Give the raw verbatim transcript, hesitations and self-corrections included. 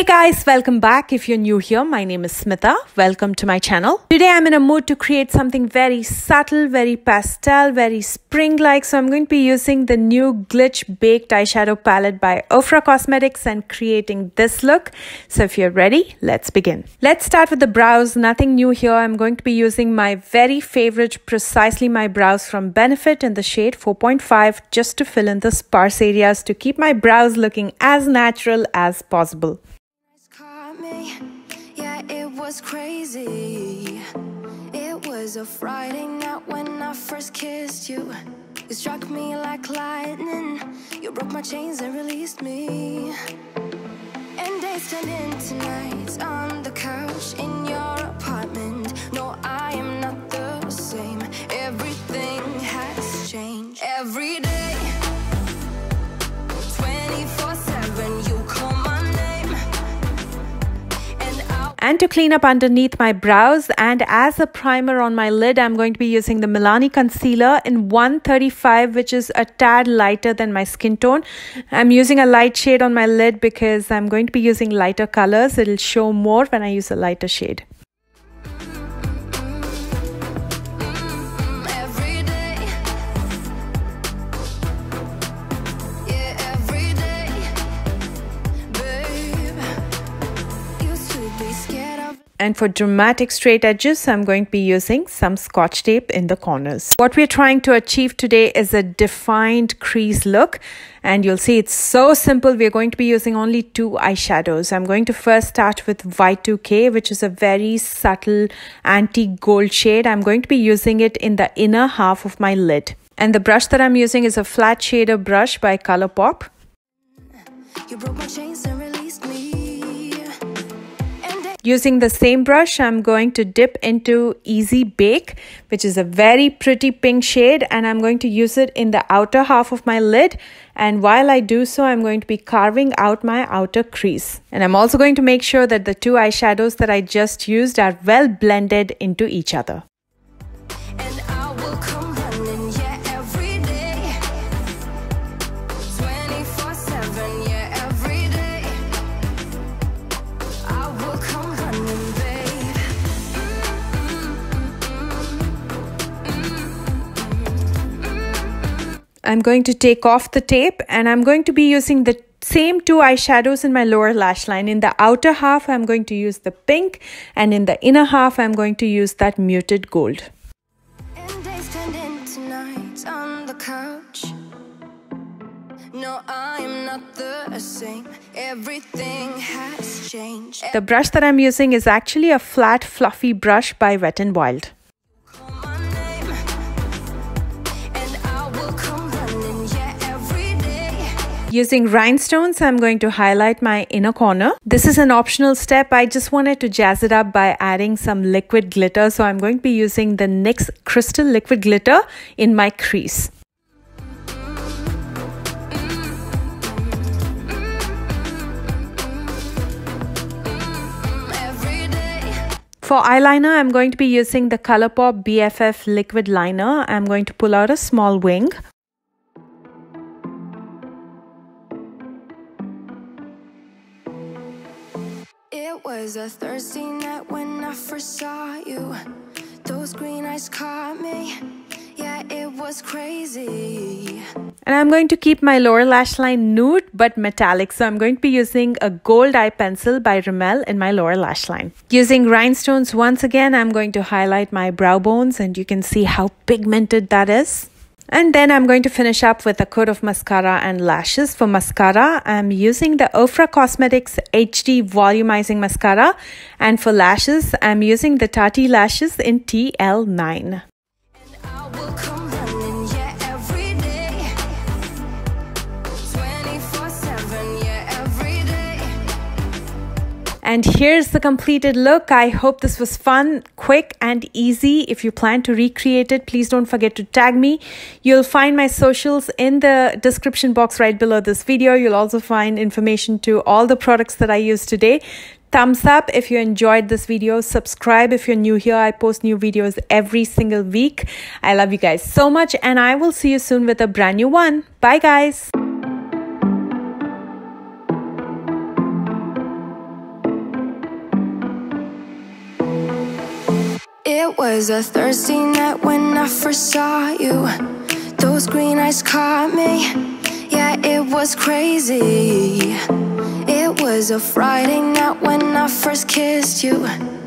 Hey guys, welcome back. If you're new here, my name is Smitha. Welcome to my channel. Today I'm in a mood to create something very subtle, very pastel, very spring-like. So I'm going to be using the new Glitch Baked Eyeshadow Palette by Ofra Cosmetics and creating this look. So if you're ready, let's begin. Let's start with the brows. Nothing new here. I'm going to be using my very favorite Precisely My Brows from Benefit in the shade four point five just to fill in the sparse areas to keep my brows looking as natural as possible. Yeah, it was crazy. It was a Friday night when I first kissed you. You struck me like lightning. You broke my chains and released me. And days turned into nights on the couch in your apartment. No, I am not the same. Everything has changed. Every day, twenty-four seven, you call my and to clean up underneath my brows and as a primer on my lid, I'm going to be using the Milani concealer in one thirty-five, which is a tad lighter than my skin tone. I'm using a light shade on my lid because I'm going to be using lighter colors. It'll show more when I use a lighter shade. And for dramatic straight edges, I'm going to be using some scotch tape in the corners. What we're trying to achieve today is a defined crease look. And you'll see it's so simple. We're going to be using only two eyeshadows. I'm going to first start with Y two K, which is a very subtle anti-gold shade. I'm going to be using it in the inner half of my lid. And the brush that I'm using is a flat shader brush by ColourPop. You broke my chains and released me. Using the same brush, I'm going to dip into Easy Bake, which is a very pretty pink shade, and I'm going to use it in the outer half of my lid. And while I do so, I'm going to be carving out my outer crease. And I'm also going to make sure that the two eyeshadows that I just used are well blended into each other. I'm going to take off the tape and I'm going to be using the same two eyeshadows in my lower lash line. In the outer half, I'm going to use the pink, and in the inner half, I'm going to use that muted gold. And days turned into nights on the couch. No, I'm not the same. Everything has changed. The brush that I'm using is actually a flat, fluffy brush by Wet n Wild. Using rhinestones, I'm going to highlight my inner corner. This is an optional step. I just wanted to jazz it up by adding some liquid glitter. So I'm going to be using the NYX Crystal Liquid Glitter in my crease. For eyeliner, I'm going to be using the ColourPop B F F Liquid Liner. I'm going to pull out a small wing. It was a Thursday night when I first saw you. Those green eyes caught me. Yeah, it was crazy. And I'm going to keep my lower lash line nude but metallic. So I'm going to be using a gold eye pencil by Rimmel in my lower lash line. Using rhinestones once again, I'm going to highlight my brow bones, and you can see how pigmented that is. And then I'm going to finish up with a coat of mascara and lashes. For mascara, I'm using the Ofra Cosmetics H D Volumizing Mascara. And for lashes, I'm using the Tatti Lashes in T L nine. And here's the completed look. I hope this was fun, quick and easy. If you plan to recreate it, please don't forget to tag me. You'll find my socials in the description box right below this video. You'll also find information to all the products that I used today. Thumbs up if you enjoyed this video. Subscribe if you're new here. I post new videos every single week. I love you guys so much, and I will see you soon with a brand new one. Bye guys. It was a Thursday night when I first saw you. Those green eyes caught me. Yeah, it was crazy. It was a Friday night when I first kissed you.